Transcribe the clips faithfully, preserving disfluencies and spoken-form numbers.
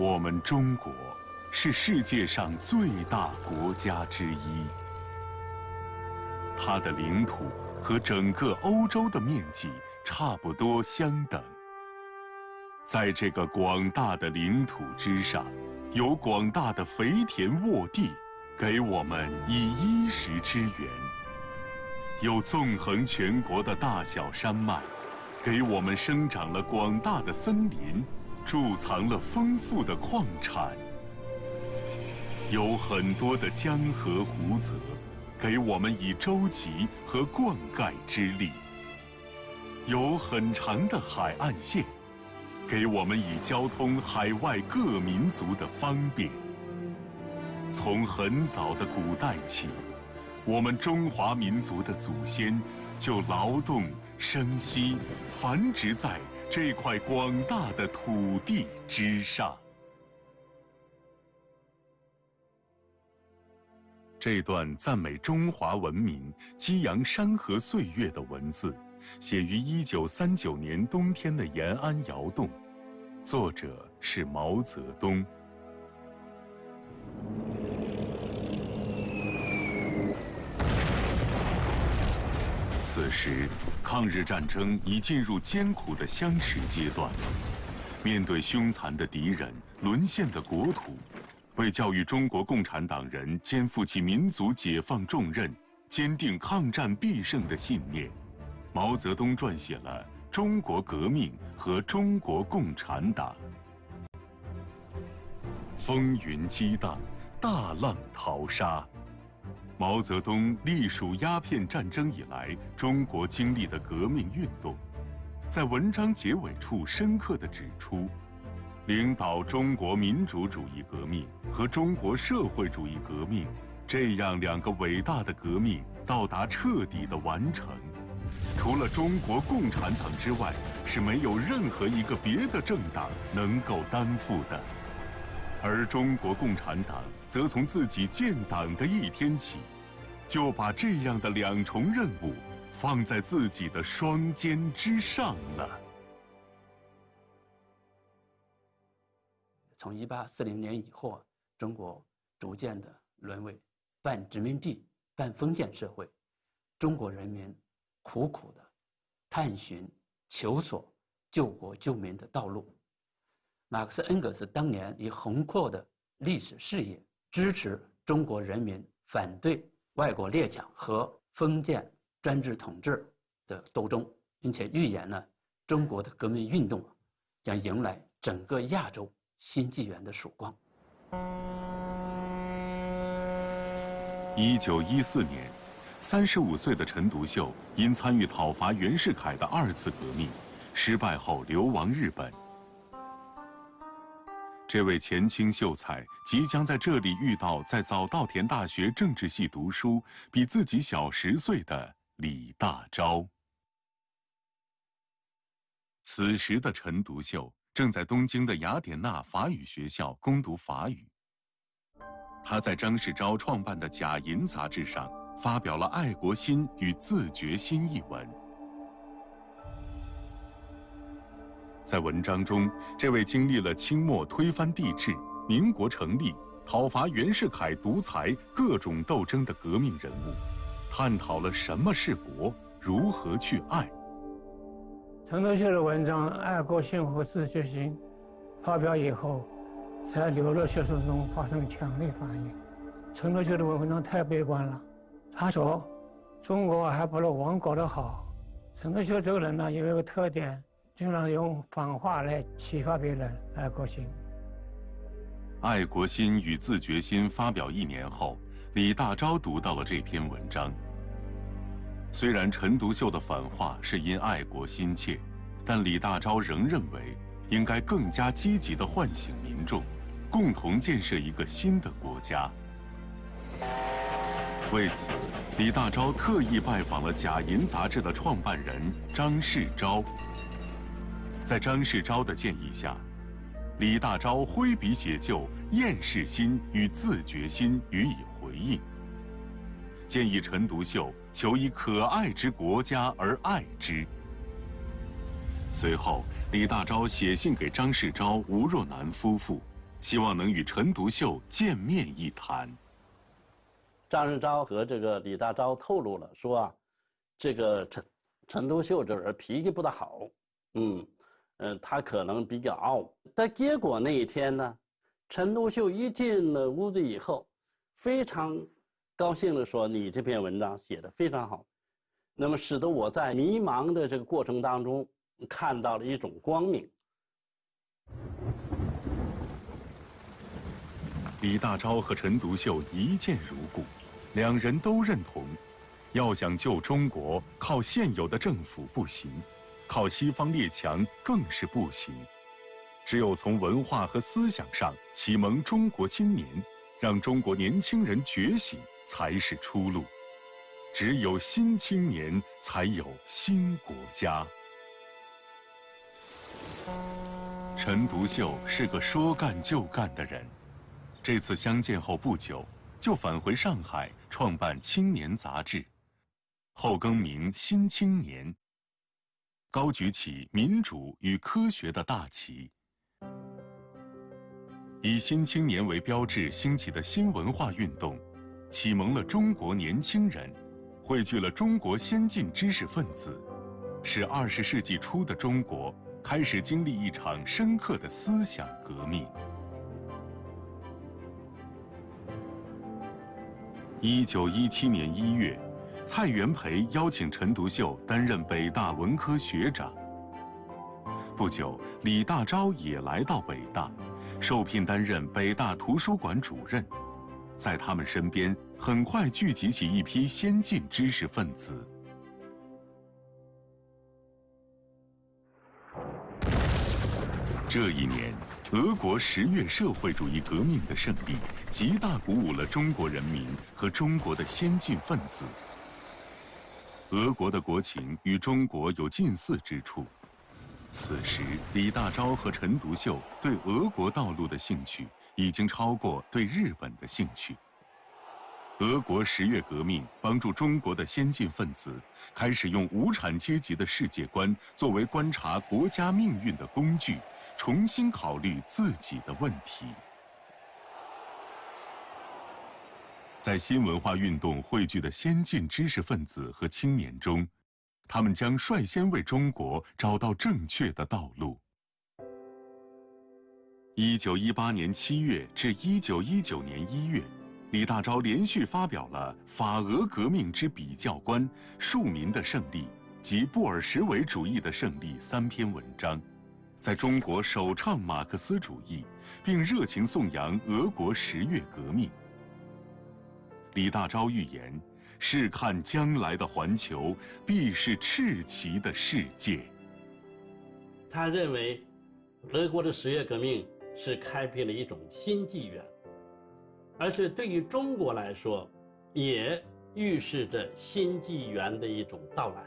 我们中国是世界上最大国家之一，它的领土和整个欧洲的面积差不多相等。在这个广大的领土之上，有广大的肥田沃地，给我们以衣食之源；有纵横全国的大小山脉，给我们生长了广大的森林，贮藏了丰富的矿产；有很多的江河湖泽，给我们以周集和灌溉之力；有很长的海岸线，给我们以交通海外各民族的方便。从很早的古代起，我们中华民族的祖先就劳动生息、繁殖在这块广大的土地之上。这段赞美中华文明、激扬山河岁月的文字，写于一九三九年冬天的延安窑洞，作者是毛泽东。此时，抗日战争已进入艰苦的相持阶段，面对凶残的敌人、沦陷的国土，为教育中国共产党人肩负起民族解放重任，坚定抗战必胜的信念，毛泽东撰写了《中国革命和中国共产党》。风云激荡，大浪淘沙，毛泽东隶属鸦片战争以来中国经历的革命运动，在文章结尾处深刻地指出，领导中国民主主义革命和中国社会主义革命，这样两个伟大的革命到达彻底的完成，除了中国共产党之外，是没有任何一个别的政党能够担负的。而中国共产党则从自己建党的一天起，就把这样的两重任务放在自己的双肩之上了。从一八四零年以后啊，中国逐渐的沦为半殖民地、半封建社会，中国人民苦苦的探寻、求索救国救民的道路。马克思、恩格斯当年以宏阔的历史视野支持中国人民反对外国列强和封建专制统治的斗争，并且预言呢，中国的革命运动啊，将迎来整个亚洲新纪元的曙光。一九一四年，三十五岁的陈独秀因参与讨伐袁世凯的二次革命失败后流亡日本。这位前清秀才即将在这里遇到在早稻田大学政治系读书、比自己小十岁的李大钊。此时的陈独秀正在东京的雅典娜法语学校攻读法语。他在张世钊创办的《甲寅》杂志上发表了《爱国心与自觉心》一文。在文章中，这位经历了清末推翻帝制、民国成立、讨伐袁世凯独裁各种斗争的革命人物，探讨了什么是国，如何去爱。陈独秀的文章《爱国心和自觉心》发表以后，在留乐学生中发生强烈反应。陈独秀的文章太悲观了，他说：“中国还不如王搞得好。”陈独秀这个人呢，有一个特点，经常用反话来启发别人爱国心。《爱国心与自觉心》发表一年后，李大钊读到了这篇文章。虽然陈独秀的反话是因爱国心切，但李大钊仍认为应该更加积极地唤醒民众，共同建设一个新的国家。为此，李大钊特意拜访了《甲寅》杂志的创办人张世钊。在张世钊的建议下，李大钊挥笔写就《厌世心与自觉心》予以回应，建议陈独秀求以可爱之国家而爱之。随后，李大钊写信给张世钊、吴若南夫妇，希望能与陈独秀见面一谈。张日钊和这个李大钊透露了，说啊，这个陈陈独秀这人脾气不大好，嗯，呃，他可能比较傲。但结果那一天呢，陈独秀一进了屋子以后，非常高兴地说：“你这篇文章写得非常好。”那么使得我在迷茫的这个过程当中看到了一种光明。李大钊和陈独秀一见如故，两人都认同，要想救中国，靠现有的政府不行，靠西方列强更是不行，只有从文化和思想上启蒙中国青年，让中国年轻人觉醒才是出路。只有新青年，才有新国家。陈独秀是个说干就干的人，这次相见后不久，就返回上海创办《青年》杂志，后更名《新青年》，高举起民主与科学的大旗。以新青年为标志兴起的新文化运动，启蒙了中国年轻人，汇聚了中国先进知识分子，使二十世纪初的中国开始经历一场深刻的思想革命。一九一七年一月，蔡元培邀请陈独秀担任北大文科学长。不久，李大钊也来到北大，受聘担任北大图书馆主任。在他们身边，很快聚集起一批先进知识分子。这一年，俄国十月社会主义革命的胜利，极大鼓舞了中国人民和中国的先进分子。俄国的国情与中国有近似之处。此时，李大钊和陈独秀对俄国道路的兴趣已经超过对日本的兴趣。俄国十月革命帮助中国的先进分子开始用无产阶级的世界观作为观察国家命运的工具，重新考虑自己的问题。在新文化运动汇聚的先进知识分子和青年中，他们将率先为中国找到正确的道路。一九一八年七月至一九一九年一月，李大钊连续发表了《法俄革命之比较观》《庶民的胜利》及《布尔什维主义的胜利》三篇文章，在中国首倡马克思主义，并热情颂扬俄国十月革命。李大钊预言，试看将来的环球必是赤旗的世界。他认为俄国的十月革命是开辟了一种新纪元，而且对于中国来说也预示着新纪元的一种到来。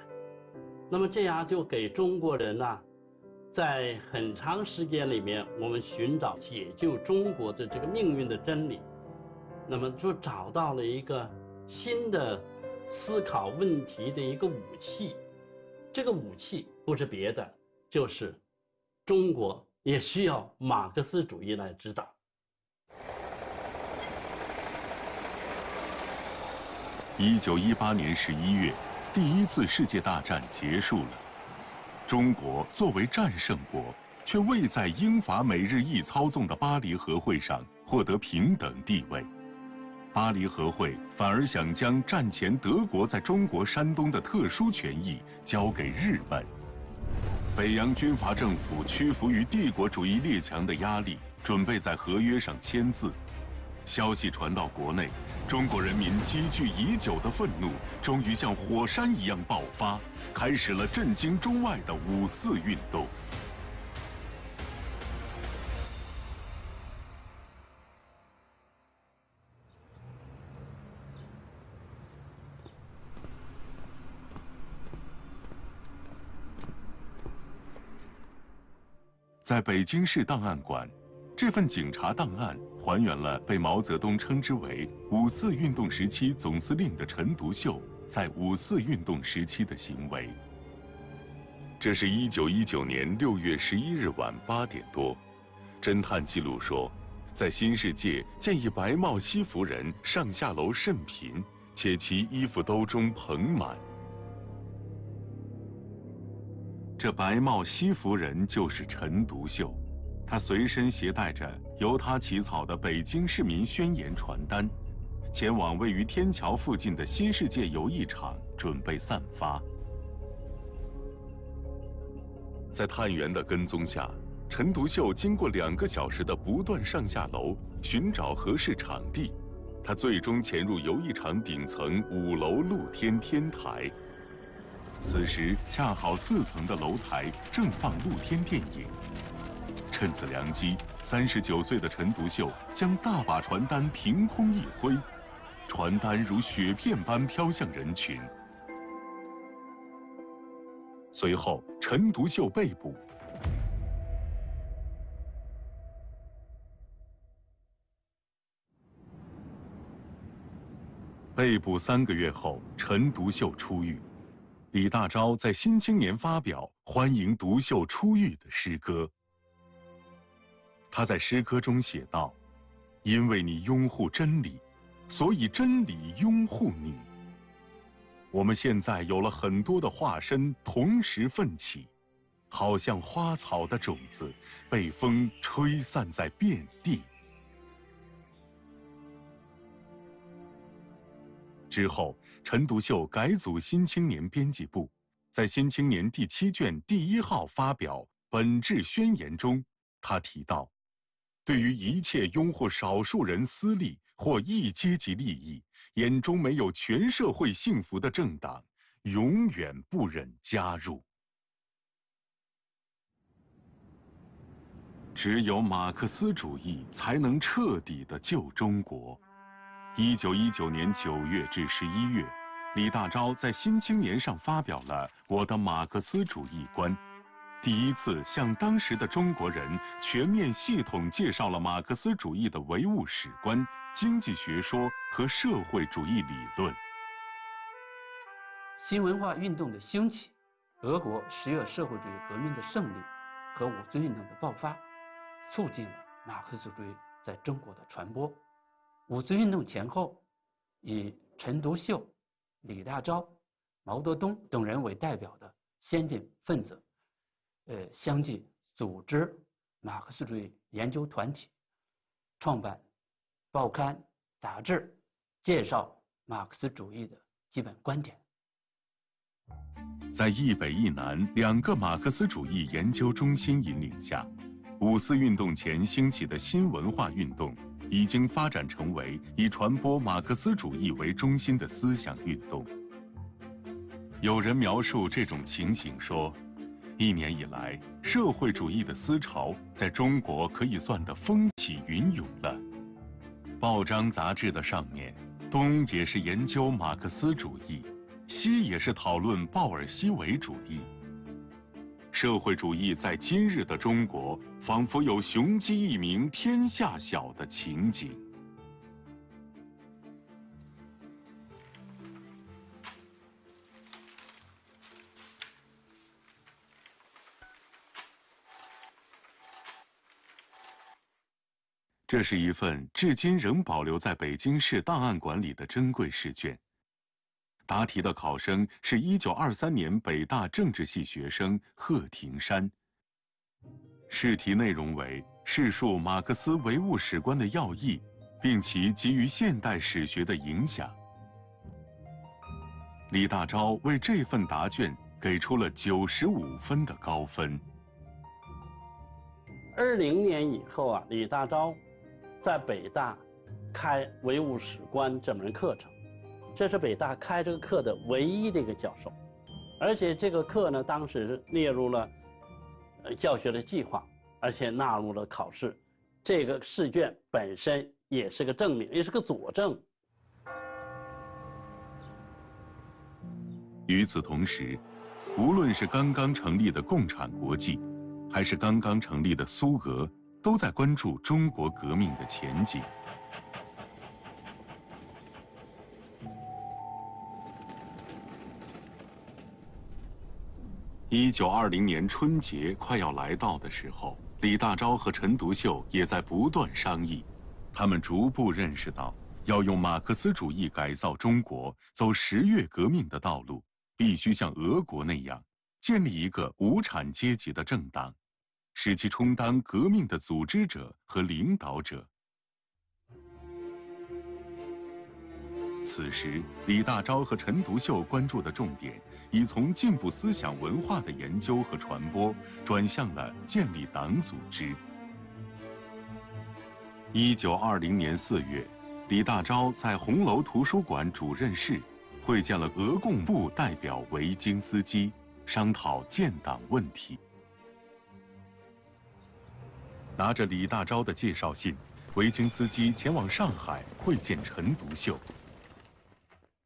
那么这样就给中国人呢、啊、在很长时间里面，我们寻找解救中国的这个命运的真理，那么就找到了一个新的思考问题的一个武器，这个武器不是别的，就是中国也需要马克思主义来指导。一九一八年十一月，第一次世界大战结束了，中国作为战胜国，却未在英法美日意操纵的巴黎和会上获得平等地位。巴黎和会反而想将战前德国在中国山东的特殊权益交给日本。北洋军阀政府屈服于帝国主义列强的压力，准备在合约上签字。消息传到国内，中国人民积聚已久的愤怒终于像火山一样爆发，开始了震惊中外的五四运动。在北京市档案馆，这份警察档案还原了被毛泽东称之为五四运动时期总司令的陈独秀在五四运动时期的行为。这是一九一九年六月十一日晚八点多，侦探记录说，在新世界建议白帽西服人上下楼甚贫，且其衣服兜中捧满。这白帽西服人就是陈独秀，他随身携带着由他起草的《北京市民宣言》传单，前往位于天桥附近的新世界游艺场，准备散发。 在探员的跟踪下，陈独秀经过两个小时的不断上下楼寻找合适场地，他最终潜入游艺场顶层五楼露天天台。此时恰好四层的楼台正放露天电影，趁此良机，三十九岁的陈独秀将大把传单凭空一挥，传单如雪片般飘向人群。 随后，陈独秀被捕。被捕三个月后，陈独秀出狱。李大钊在《新青年》发表欢迎独秀出狱的诗歌。他在诗歌中写道：“因为你拥护真理，所以真理拥护你。” 我们现在有了很多的化身，同时奋起，好像花草的种子被风吹散在遍地。之后，陈独秀改组《新青年》编辑部，在《新青年》第七卷第一号发表《本质宣言》中，他提到，对于一切拥护少数人私利或一阶级利益。 眼中没有全社会幸福的政党，永远不忍加入。只有马克思主义才能彻底地救中国。一九一九年九月至十一月，李大钊在《新青年》上发表了《我的马克思主义观》，第一次向当时的中国人全面系统介绍了马克思主义的唯物史观。 经济学说和社会主义理论。新文化运动的兴起，俄国十月社会主义革命的胜利和五四运动的爆发，促进了马克思主义在中国的传播。五四运动前后，以陈独秀、李大钊、毛泽东等人为代表的先进分子，呃，相继组织马克思主义研究团体，创办。 报刊、杂志介绍马克思主义的基本观点。在一北一南两个马克思主义研究中心引领下，五四运动前兴起的新文化运动已经发展成为以传播马克思主义为中心的思想运动。有人描述这种情形说：一年以来，社会主义的思潮在中国可以算得风起云涌了。 报章杂志的上面，东也是研究马克思主义，西也是讨论鲍尔西维主义。社会主义在今日的中国，仿佛有雄鸡一鸣天下小的情景。这是一份至今仍保留在北京市档案馆里的珍贵试卷。答题的考生是一九二三年北大政治系学生贺廷山。试题内容为叙述马克思唯物史观的要义，并其基于现代史学的影响。李大钊为这份答卷给出了九十五分的高分。二零年以后啊，李大钊 在北大开唯物史观这门课程，这是北大开这个课的唯一的一个教授，而且这个课呢，当时列入了教学的计划，而且纳入了考试。这个试卷本身也是个证明，也是个佐证。与此同时，无论是刚刚成立的共产国际，还是刚刚成立的苏俄。 都在关注中国革命的前景。一九二零年春节快要来到的时候，李大钊和陈独秀也在不断商议，他们逐步认识到，要用马克思主义改造中国，走十月革命的道路，必须像俄国那样，建立一个无产阶级的政党，使其充当革命的组织者和领导者。 此时，李大钊和陈独秀关注的重点已从进步思想文化的研究和传播，转向了建立党组织。一九二零年四月，李大钊在红楼图书馆主任室会见了俄共部代表维京斯基，商讨建党问题。拿着李大钊的介绍信，维京斯基前往上海会见陈独秀。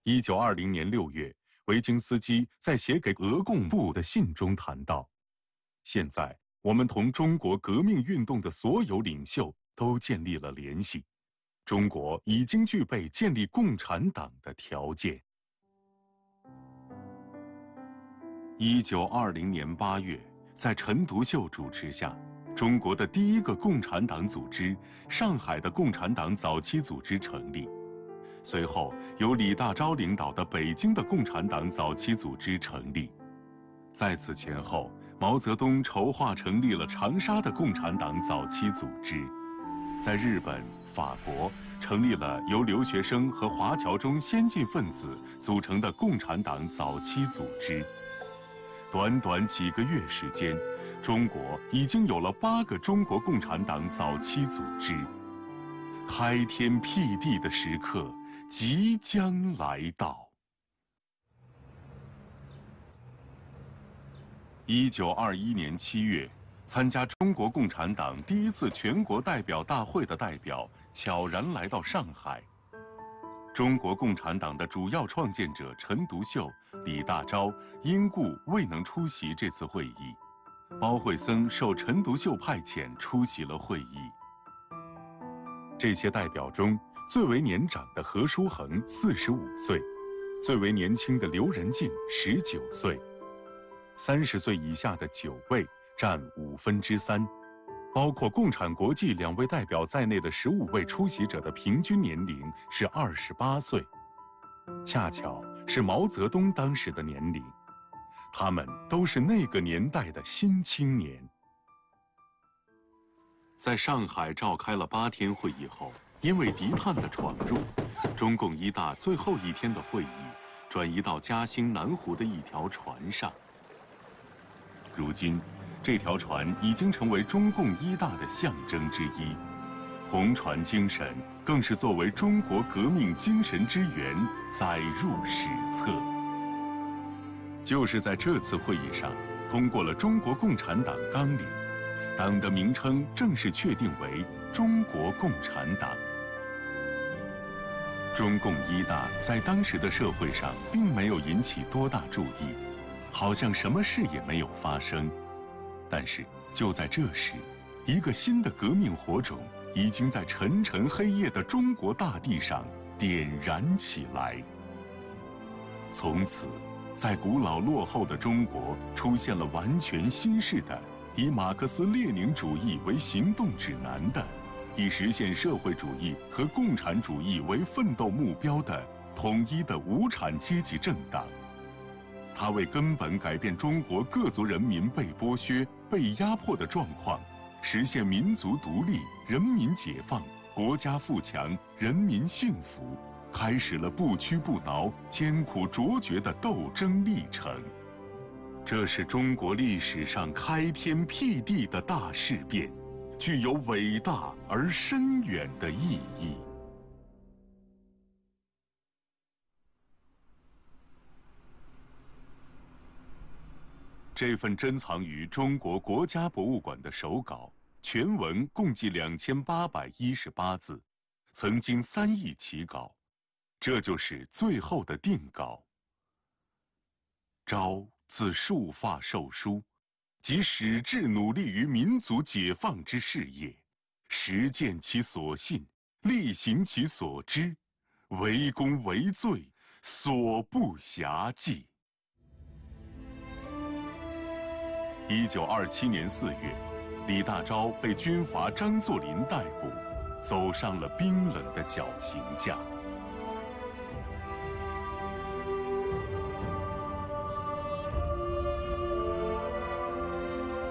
一九二零年六月，维京斯基在写给俄共部的信中谈到：“现在我们同中国革命运动的所有领袖都建立了联系，中国已经具备建立共产党的条件。”一九二零年八月，在陈独秀主持下，中国的第一个共产党组织——上海的共产党早期组织成立。 随后，由李大钊领导的北京的共产党早期组织成立。在此前后，毛泽东筹划成立了长沙的共产党早期组织，在日本、法国成立了由留学生和华侨中先进分子组成的共产党早期组织。短短几个月时间，中国已经有了八个中国共产党早期组织。开天辟地的时刻 即将来到。一九二一年七月，参加中国共产党第一次全国代表大会的代表悄然来到上海。中国共产党的主要创建者陈独秀、李大钊因故未能出席这次会议，包惠僧受陈独秀派遣出席了会议。这些代表中， 最为年长的何叔衡四十五岁，最为年轻的刘仁进十九岁，三十岁以下的九位占五分之三，包括共产国际两位代表在内的十五位出席者的平均年龄是二十八岁，恰巧是毛泽东当时的年龄，他们都是那个年代的新青年。在上海召开了八天会议后， 因为敌探的闯入，中共一大最后一天的会议转移到嘉兴南湖的一条船上。如今，这条船已经成为中共一大的象征之一，红船精神更是作为中国革命精神之源载入史册。就是在这次会议上，通过了中国共产党纲领，党的名称正式确定为中国共产党。 中共一大在当时的社会上并没有引起多大注意，好像什么事也没有发生。但是就在这时，一个新的革命火种已经在沉沉黑夜的中国大地上点燃起来。从此，在古老落后的中国出现了完全新式的、以马克思列宁主义为行动指南的、 以实现社会主义和共产主义为奋斗目标的统一的无产阶级政党，它为根本改变中国各族人民被剥削、被压迫的状况，实现民族独立、人民解放、国家富强、人民幸福，开始了不屈不挠、艰苦卓绝的斗争历程。这是中国历史上开天辟地的大事变， 具有伟大而深远的意义。这份珍藏于中国国家博物馆的手稿，全文共计两千八百一十八字，曾经三易其稿，这就是最后的定稿。钊自束发受书， 即矢志努力于民族解放之事业，实践其所信，力行其所知，为公为罪，所不暇计。一九二七年四月，李大钊被军阀张作霖逮捕，走上了冰冷的绞刑架。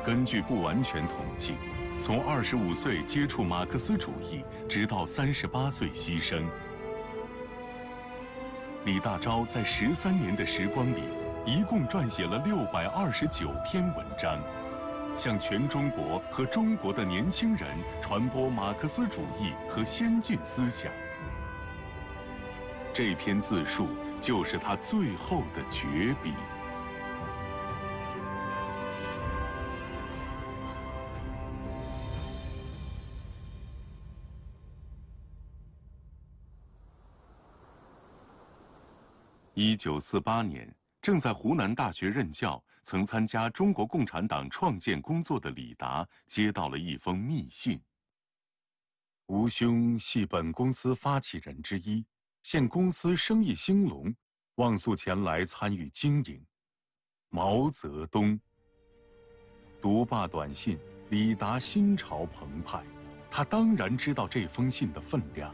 根据不完全统计，从二十五岁接触马克思主义，直到三十八岁牺牲，李大钊在十三年的时光里，一共撰写了六百二十九篇文章，向全中国和中国的年轻人传播马克思主义和先进思想。这篇自述就是他最后的绝笔。 一九四八年，正在湖南大学任教、曾参加中国共产党创建工作的李达接到了一封密信。吴兄系本公司发起人之一，现公司生意兴隆，望速前来参与经营。毛泽东。读罢短信，李达心潮澎湃，他当然知道这封信的分量。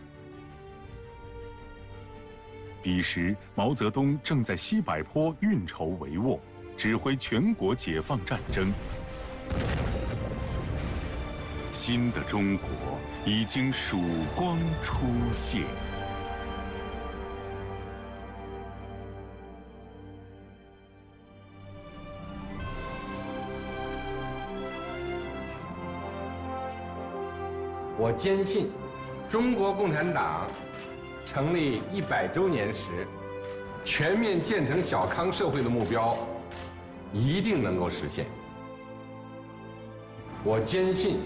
彼时，毛泽东正在西柏坡运筹帷幄，指挥全国解放战争。新的中国已经曙光初现。我坚信，中国共产党 成立一百周年时，全面建成小康社会的目标一定能够实现。我坚信，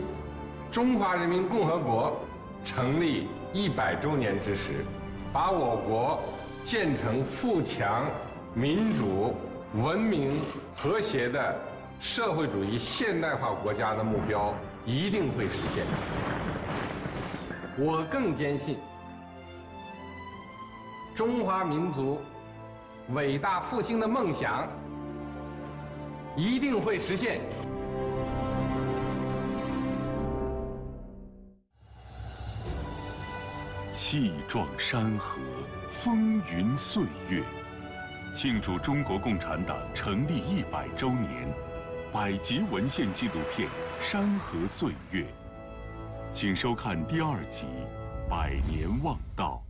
中华人民共和国成立一百周年之时，把我国建成富强、民主、文明、和谐的社会主义现代化国家的目标一定会实现。我更坚信， 中华民族伟大复兴的梦想一定会实现。气壮山河，风云岁月，庆祝中国共产党成立一百周年，百集文献纪录片《山河岁月》，请收看第二集《百年望道》。